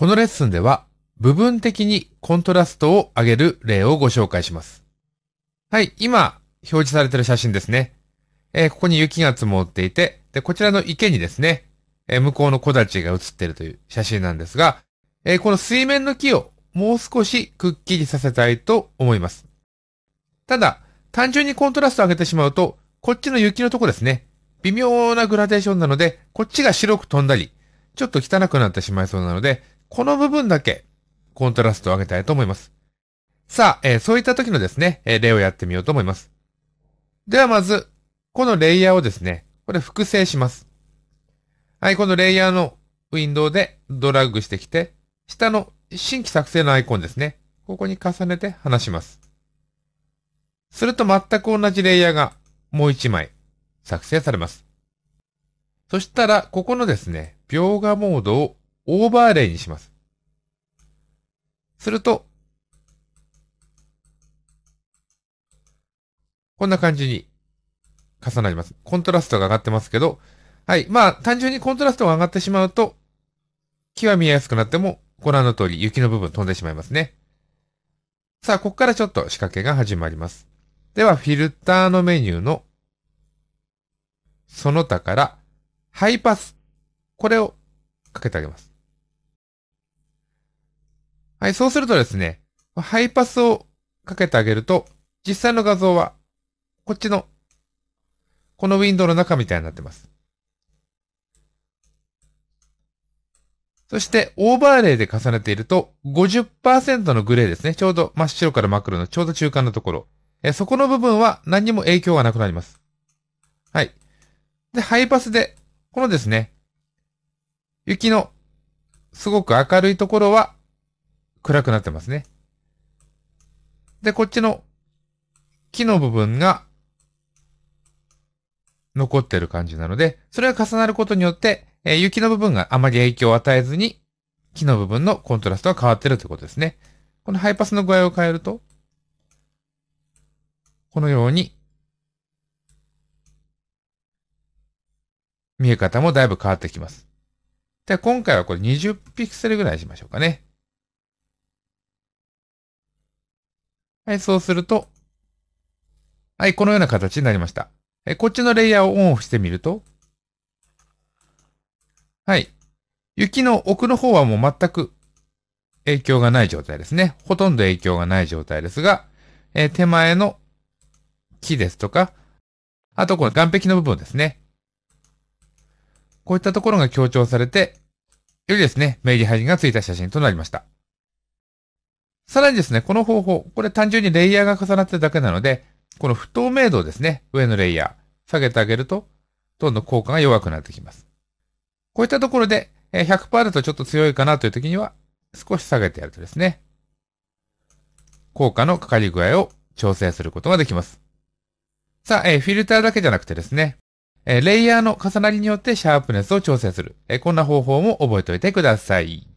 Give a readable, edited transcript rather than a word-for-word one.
このレッスンでは部分的にコントラストを上げる例をご紹介します。はい、今表示されている写真ですね。ここに雪が積もっていて、で、こちらの池にですね、向こうの木立が写っているという写真なんですが、この水面の木をもう少しくっきりさせたいと思います。ただ、単純にコントラストを上げてしまうと、こっちの雪のとこですね、微妙なグラデーションなので、こっちが白く飛んだり、ちょっと汚くなってしまいそうなので、この部分だけコントラストを上げたいと思います。さあ、そういった時のですね、例をやってみようと思います。ではまず、このレイヤーをですね、これ複製します。はい、このレイヤーのウィンドウでドラッグしてきて、下の新規作成のアイコンですね。ここに重ねて離します。すると全く同じレイヤーがもう一枚作成されます。そしたら、ここのですね、描画モードをオーバーレイにします。すると、こんな感じに重なります。コントラストが上がってますけど、はい。まあ、単純にコントラストが上がってしまうと、木は見えやすくなっても、ご覧の通り雪の部分飛んでしまいますね。さあ、ここからちょっと仕掛けが始まります。では、フィルターのメニューの、その他から、ハイパス。これをかけてあげます。はい、そうするとですね、ハイパスをかけてあげると、実際の画像は、こっちの、このウィンドウの中みたいになってます。そして、オーバーレイで重ねていると、50% のグレーですね。ちょうど真っ白から真っ黒のちょうど中間のところ。そこの部分は何にも影響がなくなります。はい。で、ハイパスで、このですね、雪のすごく明るいところは暗くなってますね。で、こっちの木の部分が残ってる感じなので、それが重なることによって、雪の部分があまり影響を与えずに、木の部分のコントラストが変わってるということですね。このハイパスの具合を変えると、このように、見え方もだいぶ変わってきます。で、今回はこれ20ピクセルぐらいしましょうかね。はい、そうすると、はい、このような形になりました。こっちのレイヤーをオンオフしてみると、はい。雪の奥の方はもう全く影響がない状態ですね。ほとんど影響がない状態ですが、手前の木ですとか、あとこの岩壁の部分ですね。こういったところが強調されて、よりですね、メリハリがついた写真となりました。さらにですね、この方法、これ単純にレイヤーが重なってるだけなので、この不透明度をですね、上のレイヤー、下げてあげると、どんどん効果が弱くなってきます。こういったところで 100% だとちょっと強いかなという時には少し下げてやるとですね、効果のかかり具合を調整することができます。さあ、フィルターだけじゃなくてですね、レイヤーの重なりによってシャープネスを調整する。こんな方法も覚えておいてください。